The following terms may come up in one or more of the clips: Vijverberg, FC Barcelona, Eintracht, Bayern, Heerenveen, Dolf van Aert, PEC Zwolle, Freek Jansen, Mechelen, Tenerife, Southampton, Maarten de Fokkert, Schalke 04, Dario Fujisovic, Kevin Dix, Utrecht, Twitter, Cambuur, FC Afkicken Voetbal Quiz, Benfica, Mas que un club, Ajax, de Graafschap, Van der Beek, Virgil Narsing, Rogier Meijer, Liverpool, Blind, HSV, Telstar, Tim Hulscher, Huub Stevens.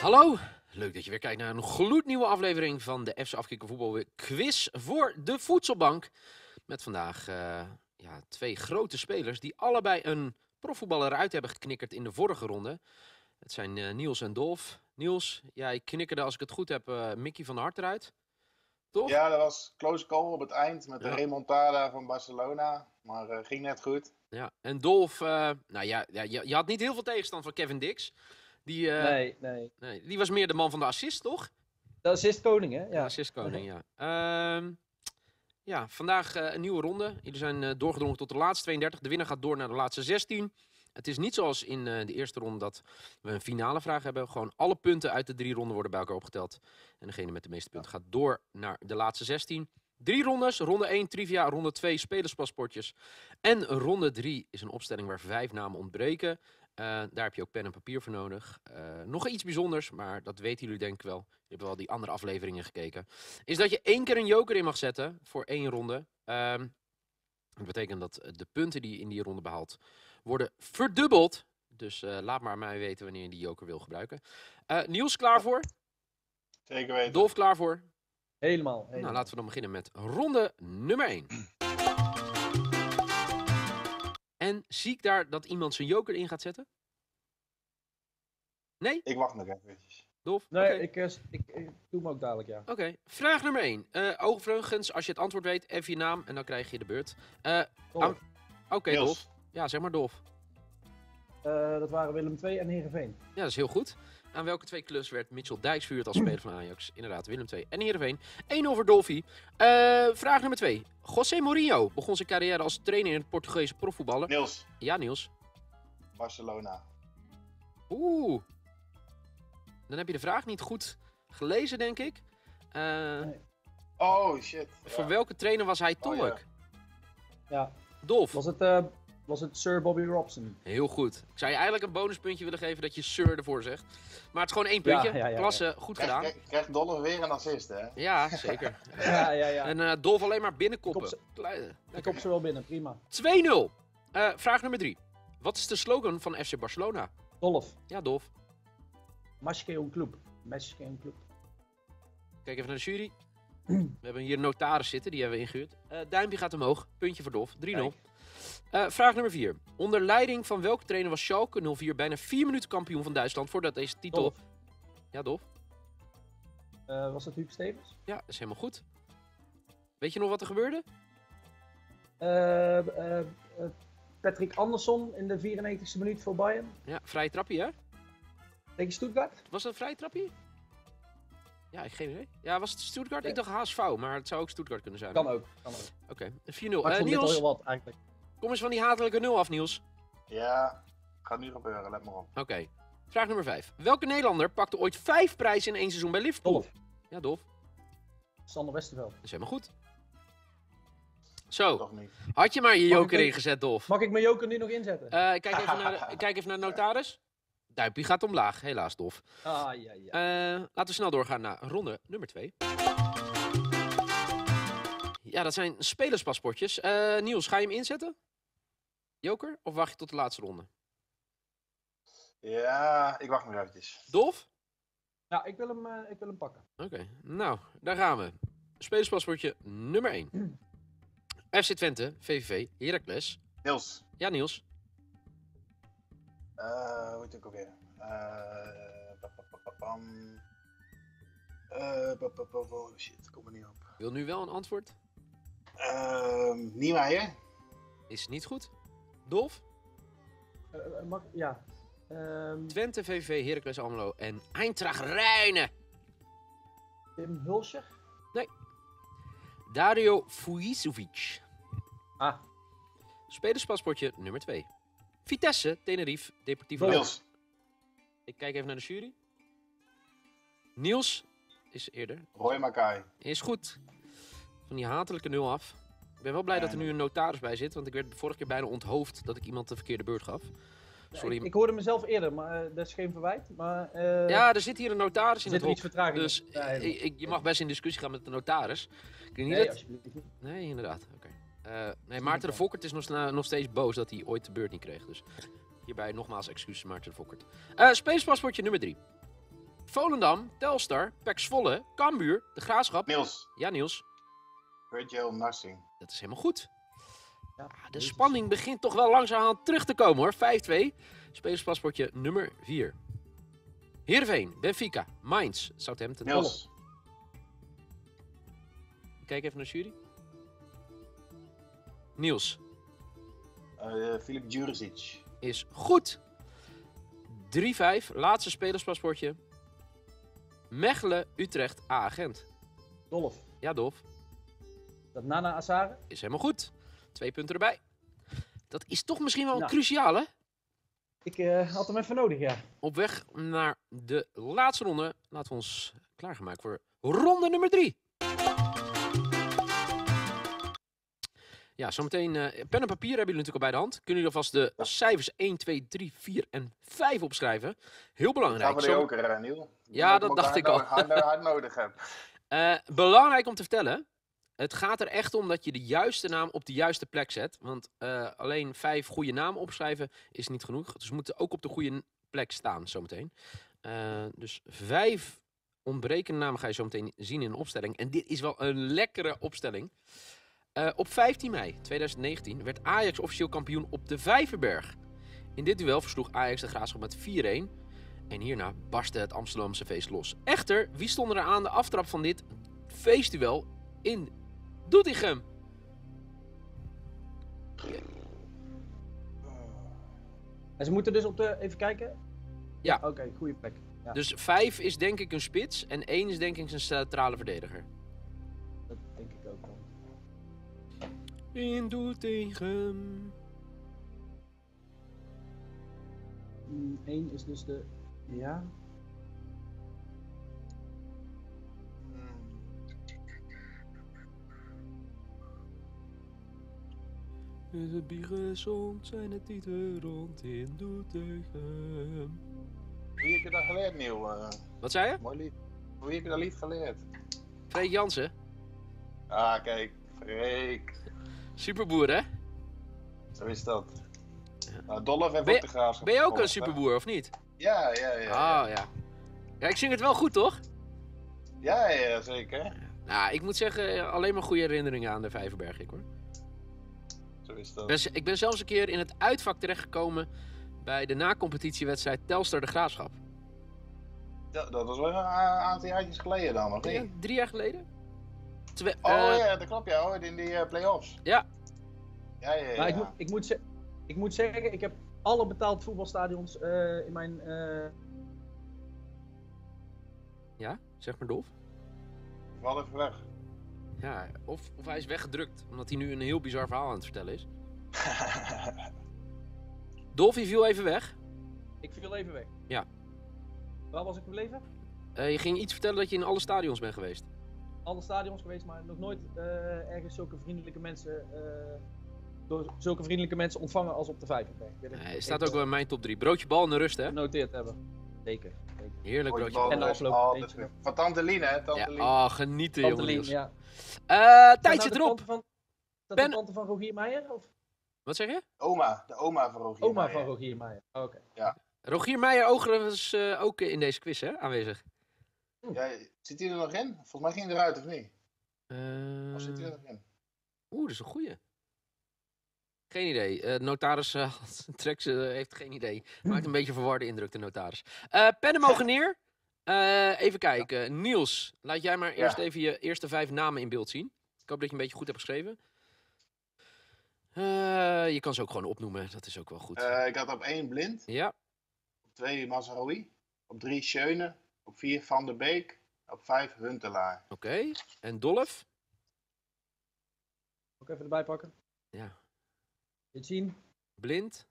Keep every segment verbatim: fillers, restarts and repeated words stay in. Hallo, leuk dat je weer kijkt naar een gloednieuwe aflevering van de F C Afkicken Voetbal Quiz voor de Voedselbank. Met vandaag uh, ja, twee grote spelers die allebei een profvoetballer uit hebben geknikkerd in de vorige ronde. Het zijn uh, Niels en Dolf. Niels, jij knikkerde, als ik het goed heb, uh, Mickey van der Hart eruit. Toch? Ja, dat was close call op het eind met ja. de remontada van Barcelona. Maar uh, ging net goed. Ja, en Dolf, uh, nou ja, ja, je, je had niet heel veel tegenstand van Kevin Dix. Die, uh, nee, nee. nee, die was meer de man van de assist, toch? De assistkoning, hè? Ja. De assistkoning, ja. Uh, ja, vandaag uh, een nieuwe ronde. Jullie zijn uh, doorgedrongen tot de laatste tweeëndertig. De winnaar gaat door naar de laatste zestien. Het is niet zoals in uh, de eerste ronde dat we een finale vraag hebben. Gewoon alle punten uit de drie ronden worden bij elkaar opgeteld. En degene met de meeste punten gaat door naar de laatste zestien. Drie rondes. Ronde één trivia, ronde twee spelerspaspoortjes. En ronde drie is een opstelling waar vijf namen ontbreken. Uh, daar heb je ook pen en papier voor nodig. Uh, nog iets bijzonders, maar dat weten jullie denk ik wel. Je hebt wel die andere afleveringen gekeken. Is dat je één keer een joker in mag zetten voor één ronde. Uh, dat betekent dat de punten die je in die ronde behaalt worden verdubbeld. Dus uh, laat maar mij weten wanneer je die joker wil gebruiken. Uh, Niels, klaar voor? Zeker weten. Dolf, klaar voor? Helemaal, helemaal. Nou, laten we dan beginnen met ronde nummer één. En zie ik daar dat iemand zijn joker in gaat zetten? Nee? Ik wacht nog even. Dolf? Nee, okay. ik, ik, ik, ik doe hem ook dadelijk, ja. Oké, okay. Vraag nummer één. Uh, overigens, als je het antwoord weet, even je naam en dan krijg je de beurt. Uh, Oké, okay, Dolf. Ja, zeg maar Dolf. Uh, dat waren Willem twee en Heerenveen. Ja, dat is heel goed. Aan welke twee clubs werd Mitchell Dijks verhuurd als speler van Ajax? Inderdaad, Willem twee en Heerenveen. één over Dolfie. Uh, vraag nummer twee. José Mourinho begon zijn carrière als trainer in het Portugese profvoetballen. Niels. Ja, Niels. Barcelona. Oeh. Dan heb je de vraag niet goed gelezen, denk ik. Uh, nee. Oh, shit. Voor ja. welke trainer was hij tolk? Oh, ja. ja. Dolf. Was het... Uh... Was het Sir Bobby Robson? Heel goed. Ik zou je eigenlijk een bonuspuntje willen geven dat je Sir ervoor zegt. Maar het is gewoon één puntje. Ja, ja, ja, Klasse, ja. goed gedaan. Krijgt krijg Dolf weer een assist, hè? Ja, zeker. ja, ja, ja. En uh, Dolf alleen maar binnenkoppen. Kop ze, ik kop ze wel binnen, prima. twee nul. Uh, vraag nummer drie. Wat is de slogan van F C Barcelona? Dolf. Ja, Dolf. Mas que un club. Mas que un club. Kijk even naar de jury. We hebben hier een notaris zitten, die hebben we ingehuurd. Uh, duimpje gaat omhoog. Puntje voor Dolf. drie nul. Uh, vraag nummer vier. Onder leiding van welke trainer was Schalke nul vier bijna vier minuten kampioen van Duitsland voordat deze titel... Dolf. Ja, Dolf? Uh, was dat Huub Stevens? Ja, dat is helemaal goed. Weet je nog wat er gebeurde? Uh, uh, uh, Patrick Andersson in de vierennegentigste minuut voor Bayern. Ja, vrije trappie, hè? Tegen Stuttgart? Was dat een vrije trappie? Ja, ik geen idee. Ja, was het Stuttgart? Ja. Ik dacht H S V, maar het zou ook Stuttgart kunnen zijn. Kan ook. Kan ook. Oké, vier nul. Maar ik vond dit al heel wat, eigenlijk. Kom eens van die hatelijke nul af, Niels. Ja, gaat nu gebeuren, let maar op. Oké, okay. Vraag nummer vijf. Welke Nederlander pakte ooit vijf prijzen in één seizoen bij Liverpool? Dolf. Ja, Dolf. Sander Westerveld. Dat is helemaal goed. Zo, toch niet. Had je maar je mag joker ingezet, Dolf. Mag ik mijn joker nu nog inzetten? Uh, kijk, even naar de, kijk even naar de notaris. Duimpje gaat omlaag, helaas, Dolf. Ah, ja, ja. Uh, laten we snel doorgaan naar ronde nummer twee. Ja, dat zijn spelerspaspoortjes. Uh, Niels, ga je hem inzetten? Joker, of wacht je tot de laatste ronde? Ja, ik wacht nog eventjes. Dolf? Ja, ik wil hem, uh, ik wil hem pakken. Oké, okay. Nou, daar gaan we. Spelerspaspoortje nummer één. Mm. F C Twente, V V V, Heracles. Niels. Ja, Niels. Uh, hoe heet ik ook weer? Oh shit, kom er niet op. Wil nu wel een antwoord? Uh, niet Meijer. Is niet goed. Dolf? Uh, mag, ja. Um... Twente, V V V, Heracles Almelo en Eintracht Rijnen. Tim Hulscher? Nee. Dario Fujisovic. Ah. Spelerspaspoortje nummer twee. Vitesse, Tenerife, Deportivo. Niels. Ik kijk even naar de jury. Niels is eerder. Roy Makai. Is goed. Van die hatelijke nul af. Ik ben wel blij en... dat er nu een notaris bij zit, want ik werd de vorige keer bijna onthoofd dat ik iemand de verkeerde beurt gaf. Sorry. Ja, ik, ik hoorde mezelf eerder, maar uh, dat is geen verwijt. Maar, uh... ja, er zit hier een notaris in het hok. Dus ja, ik, ik, je mag best in discussie gaan met de notaris. Ik weet niet nee, dat... alsjeblieft. Nee, inderdaad. Oké. Okay. Uh, nee, Maarten de Fokkert is nog, nog steeds boos dat hij ooit de beurt niet kreeg. Dus hierbij nogmaals excuses, Maarten de Fokkert. Uh, Spelerspaspoortje nummer drie. Volendam, Telstar, P E C Zwolle, Cambuur, de Graafschap. Niels. Ja, Niels. Virgil Narsing. Dat is helemaal goed. Ja, de spanning begint toch wel langzaam terug te komen hoor. vijf twee. Spelerspaspoortje nummer vier. Heerenveen, Benfica, Mainz, Southampton. Niels. Kijk even naar de jury. Niels. Uh, Filip Djuricic. Is goed. drie vijf, laatste spelerspaspoortje. Mechelen, Utrecht, A-agent. Dolf. Ja, Dolf. Dat Nana Azar. Is helemaal goed. Twee punten erbij. Dat is toch misschien wel een nou, cruciale. Ik uh, had hem even nodig, ja. Op weg naar de laatste ronde. Laten we ons klaargemaakt voor ronde nummer drie. Ja, zometeen uh, pen en papier hebben jullie natuurlijk al bij de hand. Kunnen jullie alvast de ja. cijfers één, twee, drie, vier en vijf opschrijven. Heel belangrijk. Dat gaan we de joker, uh, Niel. Ja, dat, dat dacht ik al. Hard, hard nodig heb. Uh, belangrijk om te vertellen. Het gaat er echt om dat je de juiste naam op de juiste plek zet. Want uh, alleen vijf goede namen opschrijven is niet genoeg. Dus we moeten ook op de goede plek staan zometeen. Uh, dus vijf ontbrekende namen ga je zometeen zien in een opstelling. En dit is wel een lekkere opstelling. Uh, op vijftien mei tweeduizend negentien werd Ajax officieel kampioen op de Vijverberg. In dit duel versloeg Ajax de Graafschap met vier een. En hierna barstte het Amsterdamse feest los. Echter, wie stond er aan de aftrap van dit feestduel in Doetinchem? Yeah. En ze moeten dus op de... Even kijken? Ja. Oké, okay, goede plek. Ja. Dus vijf is denk ik een spits en één is denk ik een centrale verdediger. Dat denk ik ook wel. In Doetinchem. één is dus de... Ja. Is het bier gezond, zijn het tieten rond in Doetinchem. Hoe heb je dat geleerd, Niel? Uh, Wat zei je? Mooi lied. Hoe heb je dat lied geleerd? Freek Jansen. Ah, kijk. Freek. Superboer, hè? Zo is dat. Ja. Nou, Dolf en ook de Graafschap. Ben je ook een superboer, hè? Of niet? Ja, ja, ja. ja. Oh, ja. Ja, ik zing het wel goed, toch? Ja, ja, zeker. Nou, ik moet zeggen, alleen maar goede herinneringen aan de Vijverberg, ik hoor. Ik ben zelfs een keer in het uitvak terechtgekomen bij de na-competitiewedstrijd Telstar de Graafschap. Ja, dat was wel een aantal jaartjes geleden dan, of niet? Drie jaar geleden. Twee, oh uh... ja, dat klopt ja, hoor, in die uh, play-offs. Ja. ja, ja, ja, ja. Ik, moet, ik, moet ik moet zeggen, ik heb alle betaald voetbalstadions uh, in mijn... Uh... Ja, zeg maar Dolf. Ik val even weg. Ja, of, of hij is weggedrukt, omdat hij nu een heel bizar verhaal aan het vertellen is. Dolf, je viel even weg. Ik viel even weg? Ja. Waar was ik gebleven? Uh, je ging iets vertellen dat je in alle stadions bent geweest. Alle stadions geweest, maar nog nooit uh, ergens zulke vriendelijke mensen... Uh, door zulke vriendelijke mensen ontvangen als op de Vijverberg. Hij uh, staat ook wel in mijn top drie. Broodje bal en de rust, hè? Genoteerd hebben. Zeker. Zeker. Heerlijk broodje bal. En de afloop. Oh, van Tante Lien, hè? Tante Lien. Ja, oh, genieten, jongen. Tante Lien, ja. Uh, tijd zit erop. Van, dat ben... de tante van Rogier Meijer? Of? Wat zeg je? Oma, de oma van Rogier Oma Meijer. van Rogier Meijer, oh, oké. Okay. Ja. Rogier Meijer overigens uh, ook in deze quiz, hè, aanwezig. Hm. Ja, zit hij er nog in? Volgens mij ging hij eruit, of niet? Uh... Of zit hij er nog in? Oeh, dat is een goeie. Geen idee. Uh, notaris uh, Trex uh, heeft geen idee. Maakt een beetje verwarde indruk, de notaris. Uh, Pennen mogen neer. Uh, even kijken. Ja. Niels, laat jij maar eerst ja. even je eerste vijf namen in beeld zien. Ik hoop dat je een beetje goed hebt geschreven. Uh, je kan ze ook gewoon opnoemen, dat is ook wel goed. Uh, ik had op één Blind. Ja. Op twee Mazraoui. Op drie Schöne. Op vier Van der Beek. Op vijf Huntelaar. Oké. Okay. En Dolf? Ook even erbij pakken. Ja. Dit zien. Blind.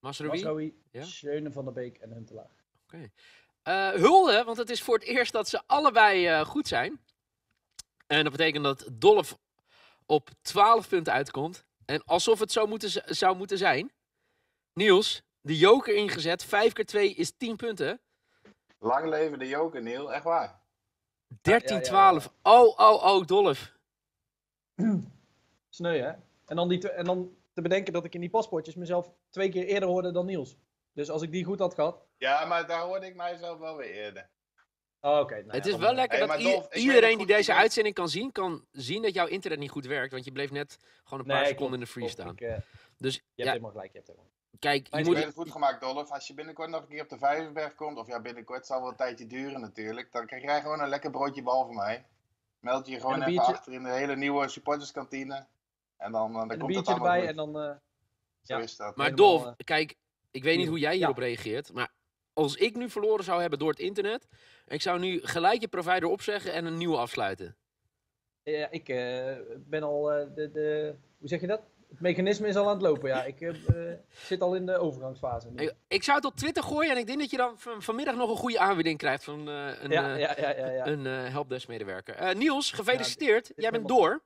Mazraoui. Ja? Schöne, Van der Beek en Huntelaar. Oké. Okay. Uh, hulde, want het is voor het eerst dat ze allebei uh, goed zijn. En dat betekent dat Dolf op twaalf punten uitkomt. En alsof het zo moeten, zou moeten zijn. Niels, de joker ingezet. vijf keer twee is tien punten. Lang leven de joker, Niel. Echt waar. dertien twaalf. Ja, ja, ja, ja. Oh, oh, oh, Dolf. Sneu, hè? En dan, die te, en dan te bedenken dat ik in die paspoortjes mezelf twee keer eerder hoorde dan Niels. Dus als ik die goed had gehad... Ja, maar daar hoorde ik mijzelf wel weer eerder. Oh, oké. Okay. Nou, het ja, is wel lekker hey, dat Dolf, iedereen die deze uitzending kan zien, kan zien dat jouw internet niet goed werkt. Want je bleef net gewoon een paar nee, seconden in de freeze staan. Ik, uh, dus, je hebt ja, helemaal gelijk, je hebt helemaal Kijk, je, je moet... bent het goed gemaakt, Dolf. Als je binnenkort nog een keer op de Vijverberg komt, of ja, binnenkort zal wel een tijdje duren natuurlijk, dan krijg jij gewoon een lekker broodje bal van mij. Meld je gewoon even achter in de hele nieuwe supporterskantine. En dan, uh, dan en komt het allemaal erbij en dan... Uh, Zo ja. is dat. Maar Dolf, uh, kijk, ik weet niet hoe jij hierop ja. reageert, maar als ik nu verloren zou hebben door het internet, ik zou nu gelijk je provider opzeggen en een nieuwe afsluiten. Ja, ik uh, ben al... Uh, de, de, hoe zeg je dat? Het mechanisme is al aan het lopen, ja. Ik uh, zit al in de overgangsfase. Ik, ik zou het op Twitter gooien en ik denk dat je dan van, vanmiddag nog een goede aanbieding krijgt van uh, een, ja, ja, ja, ja, ja. een uh, helpdesk-medewerker. Uh, Niels, gefeliciteerd. Ja, jij bent door.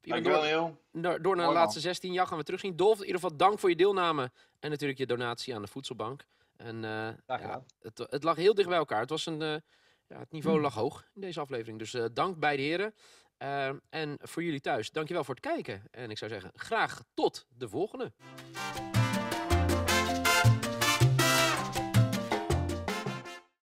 Je bent door, heel. door, door naar de laatste zestien jaar gaan we terugzien. Dolf, in ieder geval dank voor je deelname en natuurlijk je donatie aan de Voedselbank. En, uh, ja, ja, het, het lag heel dicht bij elkaar. Het, was een, uh, ja, het niveau hm. lag hoog in deze aflevering. Dus uh, dank beide heren. Uh, en voor jullie thuis, dankjewel voor het kijken. En ik zou zeggen, graag tot de volgende.